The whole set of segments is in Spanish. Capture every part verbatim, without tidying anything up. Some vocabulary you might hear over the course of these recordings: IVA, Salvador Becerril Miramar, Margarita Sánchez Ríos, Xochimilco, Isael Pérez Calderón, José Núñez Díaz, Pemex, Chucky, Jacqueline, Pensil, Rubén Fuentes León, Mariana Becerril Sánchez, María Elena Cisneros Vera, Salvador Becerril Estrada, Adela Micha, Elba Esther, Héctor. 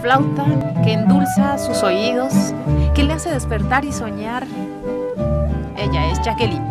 flauta que endulza sus oídos, que le hace despertar y soñar. Ella es Jacqueline.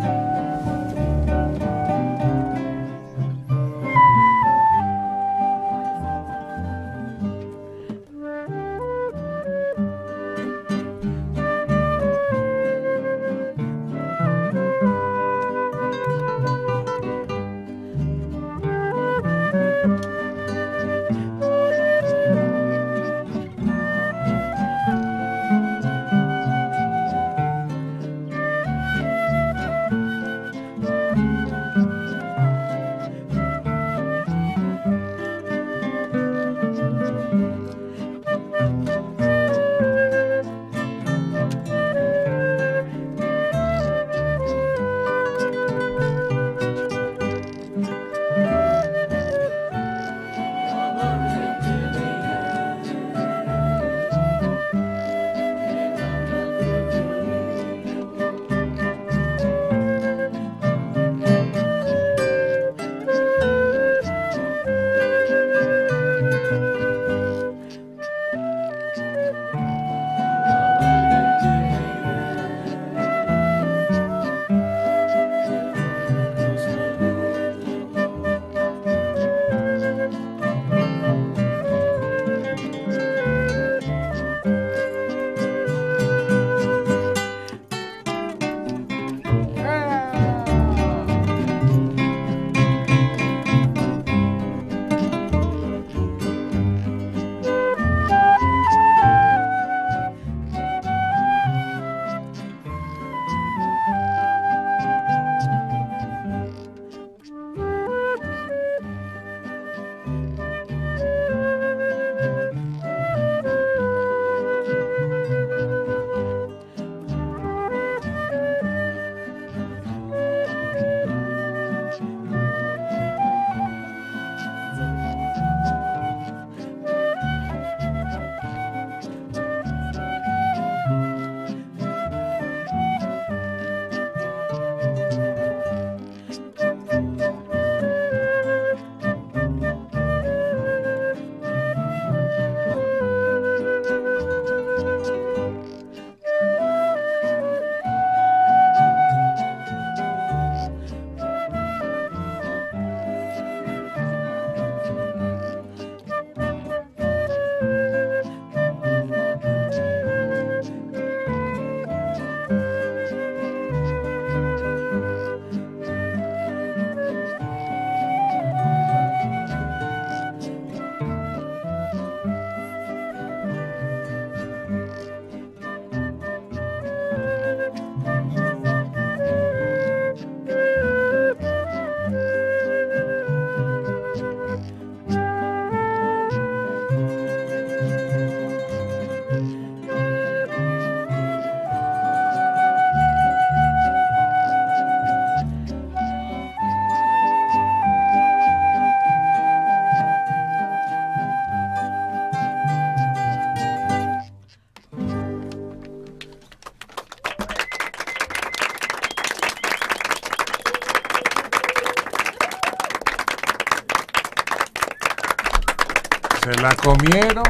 La comieron,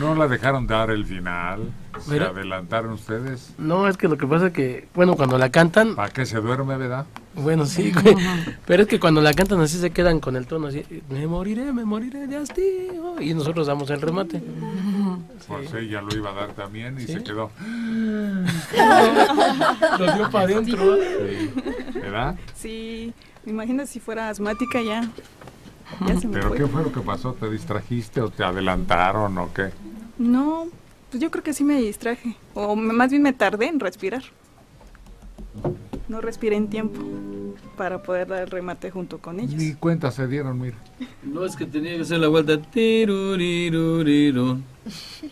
no la dejaron dar el final, se Mira, adelantaron ustedes. No, es que lo que pasa es que, bueno, cuando la cantan... ¿Para qué se duerme, verdad? Bueno, sí, pero es que cuando la cantan así se quedan con el tono así, me moriré, me moriré de hastío, y nosotros damos el remate. Pues sí, ella lo iba a dar también y ¿sí? se quedó. Lo dio para adentro. Sí. ¿Verdad? Sí, me imagino si fuera asmática ya. ¿Pero fue. qué fue lo que pasó? ¿Te distrajiste o te adelantaron o qué? No, pues yo creo que sí me distraje, o más bien me tardé en respirar. No respiré en tiempo para poder dar el remate junto con ellos. Ni cuenta se dieron, mira. No, es que tenía que hacer la vuelta.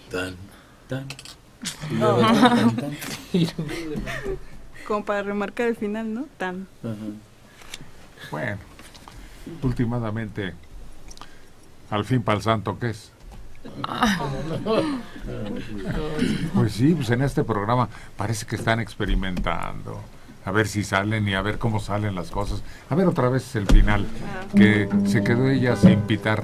Tan, tan. No. Como para remarcar el final, ¿no? Tan. Ajá. Bueno. Últimamente, al fin para el santo, ¿qué es? Pues sí, pues en este programa parece que están experimentando, a ver si salen y a ver cómo salen las cosas. A ver otra vez el final, que se quedó ella sin pitar.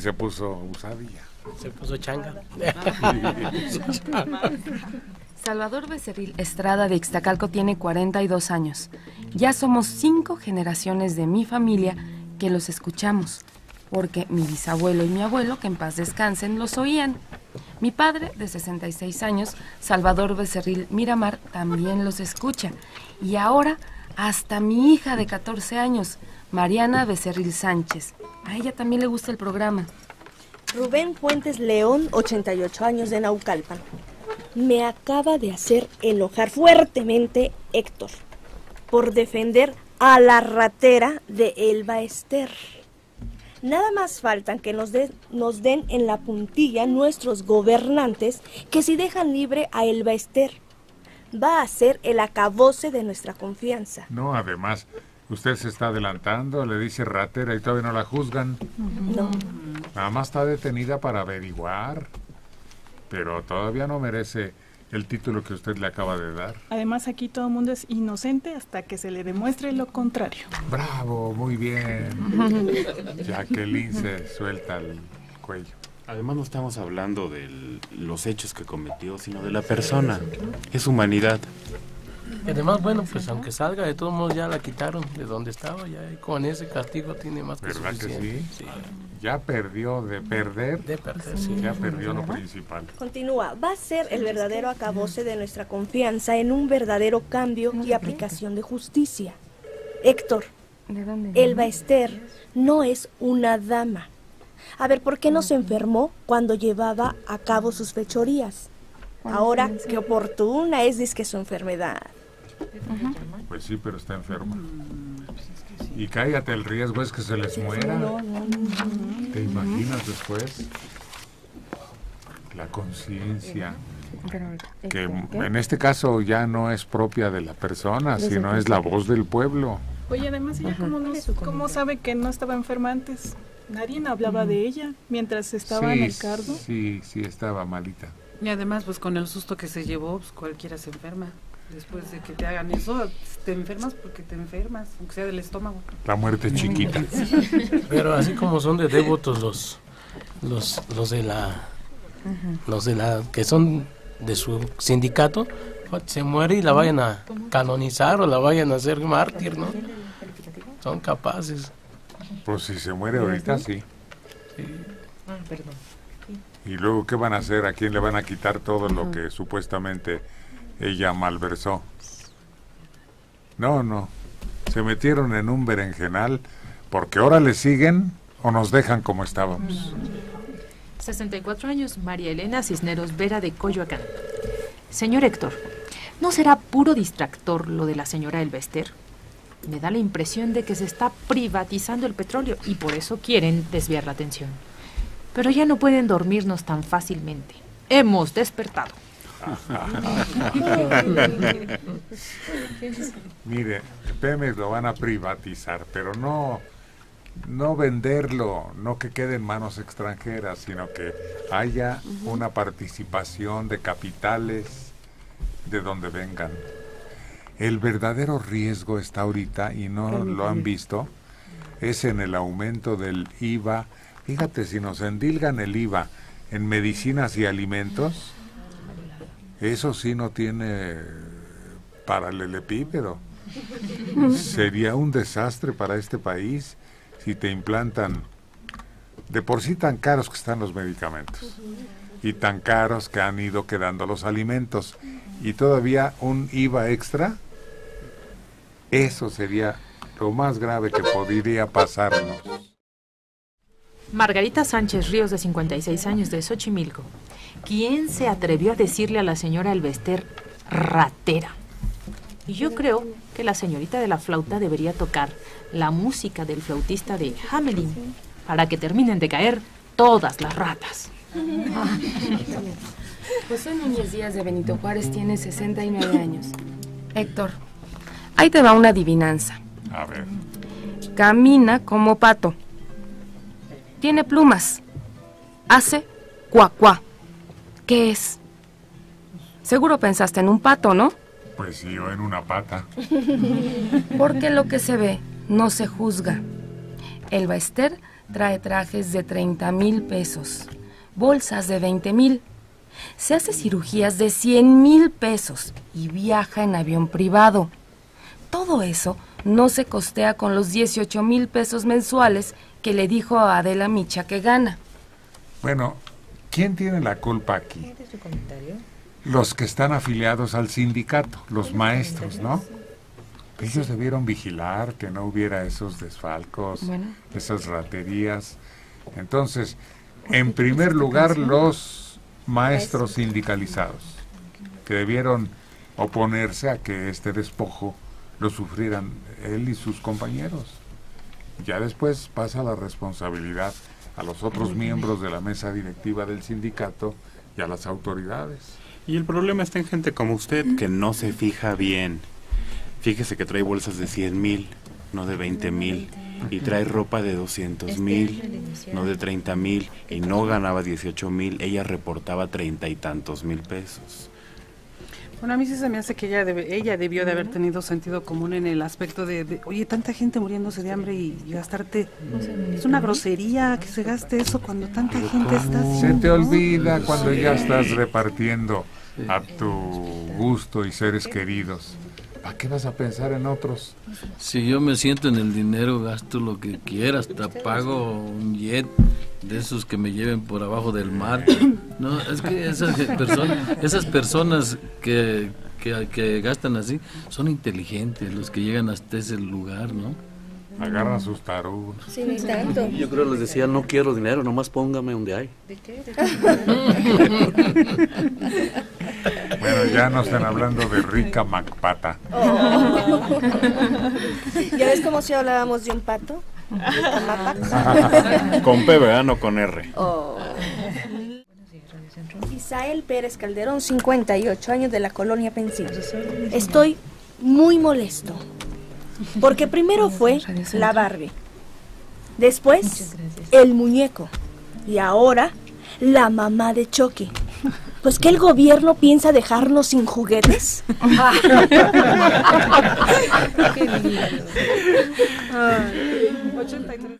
se puso usadilla. Se puso changa. Salvador Becerril Estrada de Ixtacalco tiene cuarenta y dos años. Ya somos cinco generaciones de mi familia que los escuchamos, porque mi bisabuelo y mi abuelo, que en paz descansen, los oían. Mi padre, de sesenta y seis años, Salvador Becerril Miramar, también los escucha. Y ahora, hasta mi hija de catorce años, Mariana Becerril Sánchez. A ella también le gusta el programa. Rubén Fuentes León, ochenta y ocho años, de Naucalpan. Me acaba de hacer enojar fuertemente Héctor por defender a la ratera de Elba Esther. Nada más faltan que nos, de, nos den en la puntilla nuestros gobernantes, que si dejan libre a Elba Esther va a ser el acabose de nuestra confianza. No, además, usted se está adelantando, le dice ratera y todavía no la juzgan. No. Nada más está detenida para averiguar, pero todavía no merece el título que usted le acaba de dar. Además, aquí todo el mundo es inocente hasta que se le demuestre lo contrario. ¡Bravo! Muy bien. Jacqueline se suelta el cuello. Además, no estamos hablando de los hechos que cometió, sino de la persona. Es humanidad. Y además, bueno, pues aunque salga, de todos modos ya la quitaron de donde estaba, ya con ese castigo tiene más que suficiente. ¿Verdad que sí? Sí. Ya perdió de perder. De perder, sí. Ya perdió lo principal. Continúa. Va a ser el verdadero acabose de nuestra confianza en un verdadero cambio y aplicación de justicia. Héctor, Elba Esther no es una dama. A ver, ¿por qué no se enfermó cuando llevaba a cabo sus fechorías? Ahora, qué oportuna es, dice que su enfermedad. Pues sí, pero está enferma. Y cállate, el riesgo es que se les muera. ¿Te imaginas después? La conciencia, que en este caso ya no es propia de la persona, sino es la voz del pueblo. Oye, además, ella cómo, no, ¿cómo sabe que no estaba enferma antes? Nadie hablaba de ella mientras estaba en el cargo. Sí, sí, estaba malita. Y además, pues con el susto que se llevó, pues cualquiera se enferma. Después de que te hagan eso, te enfermas porque te enfermas, aunque sea del estómago. La muerte es chiquita. Pero así como son de devotos los los los de la los de la que son de su sindicato, se muere y la vayan a canonizar o la vayan a hacer mártir, ¿no? Son capaces. Pues si se muere ahorita, sí. Sí. Ah, perdón. Y luego, ¿qué van a hacer? ¿A quién le van a quitar todo lo que supuestamente ella malversó? No, no. Se metieron en un berenjenal, porque ahora le siguen o nos dejan como estábamos. sesenta y cuatro años, María Elena Cisneros Vera, de Coyoacán. Señor Héctor, ¿no será puro distractor lo de la señora Elba Esther? Me da la impresión de que se está privatizando el petróleo y por eso quieren desviar la atención. Pero ya no pueden dormirnos tan fácilmente. Hemos despertado. Mire, Pemex lo van a privatizar, pero no, no venderlo, no que quede en manos extranjeras, sino que haya una participación de capitales de donde vengan. El verdadero riesgo está ahorita, y no lo han visto, es en el aumento del I V A. Fíjate, si nos endilgan el I V A en medicinas y alimentos, eso sí no tiene paralelepípedo. Sería un desastre para este país si te implantan, de por sí tan caros que están los medicamentos y tan caros que han ido quedando los alimentos, y todavía un I V A extra. Eso sería lo más grave que podría pasarnos. Margarita Sánchez Ríos, de cincuenta y seis años, de Xochimilco. ¿Quién se atrevió a decirle a la señora Elba Esther ratera? Y yo creo que la señorita de la flauta debería tocar la música del flautista de Hamelin para que terminen de caer todas las ratas. José Núñez Díaz, de Benito Juárez, tiene sesenta y nueve años. Héctor, ahí te va una adivinanza. A ver. Camina como pato. Tiene plumas. Hace cuacuá. ¿Qué es? Seguro pensaste en un pato, ¿no? Pues sí, o en una pata. Porque lo que se ve no se juzga. Elba Esther trae trajes de treinta mil pesos, bolsas de veinte mil, se hace cirugías de cien mil pesos y viaja en avión privado. Todo eso no se costea con los dieciocho mil pesos mensuales que le dijo a Adela Micha que gana. Bueno, ¿quién tiene la culpa aquí? Los que están afiliados al sindicato, los maestros, ¿no? Ellos debieron vigilar que no hubiera esos desfalcos, bueno, esas raterías. Entonces, en primer lugar, los maestros sindicalizados, que debieron oponerse a que este despojo lo sufrieran él y sus compañeros. Ya después pasa la responsabilidad a los otros miembros de la mesa directiva del sindicato y a las autoridades. Y el problema está en gente como usted, que no se fija bien. Fíjese que trae bolsas de cien mil, no de veinte mil, y trae ropa de doscientos mil, no de treinta mil, y no ganaba dieciocho mil, ella reportaba treinta y tantos mil pesos. Bueno, a mí sí se me hace que ella, debe, ella debió de haber tenido sentido común en el aspecto de, de oye, tanta gente muriéndose de hambre y, y gastarte, es una grosería que se gaste eso cuando tanta gente está haciendo. Se te olvida cuando ya estás repartiendo a tu gusto y seres queridos. ¿Para qué vas a pensar en otros? Si yo me siento en el dinero, gasto lo que quiera, hasta pago un jet de esos que me lleven por abajo del mar. No, es que esas personas, esas personas que, que, que gastan así son inteligentes, los que llegan hasta ese lugar, ¿no? Agarran sus tarugos. Sí, ni tanto. Yo creo que les decía, no quiero dinero, nomás póngame donde hay. ¿De qué? Bueno, ya no están hablando de rica Macpata. Oh. ¿Ya ves como si hablábamos de un pato? ¿De con P, ¿verdad? No con R. Oh. Isael Pérez Calderón, cincuenta y ocho años, de la colonia Pensil. Estoy muy molesto. Porque primero fue la Barbie, después el muñeco y ahora la mamá de Chucky. Pues que el gobierno piensa dejarnos sin juguetes. Qué lindo. Ay, ochenta y tres.